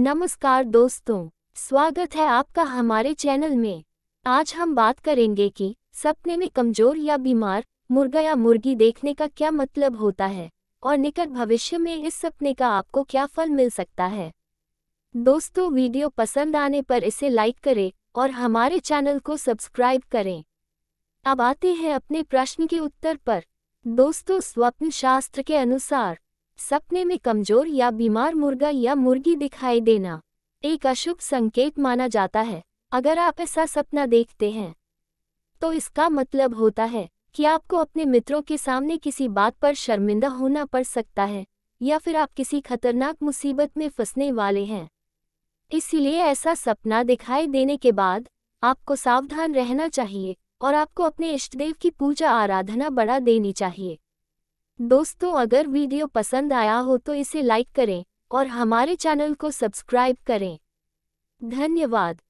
नमस्कार दोस्तों, स्वागत है आपका हमारे चैनल में। आज हम बात करेंगे कि सपने में कमजोर या बीमार मुर्गा या मुर्गी देखने का क्या मतलब होता है और निकट भविष्य में इस सपने का आपको क्या फल मिल सकता है। दोस्तों, वीडियो पसंद आने पर इसे लाइक करें और हमारे चैनल को सब्सक्राइब करें। अब आते हैं अपने प्रश्न के उत्तर पर। दोस्तों, स्वप्न शास्त्र के अनुसार सपने में कमजोर या बीमार मुर्गा या मुर्गी दिखाई देना एक अशुभ संकेत माना जाता है। अगर आप ऐसा सपना देखते हैं तो इसका मतलब होता है कि आपको अपने मित्रों के सामने किसी बात पर शर्मिंदा होना पड़ सकता है या फिर आप किसी खतरनाक मुसीबत में फंसने वाले हैं। इसलिए ऐसा सपना दिखाई देने के बाद आपको सावधान रहना चाहिए और आपको अपने इष्टदेव की पूजा आराधना बढ़ा देनी चाहिए। दोस्तों, अगर वीडियो पसंद आया हो तो इसे लाइक करें और हमारे चैनल को सब्सक्राइब करें। धन्यवाद।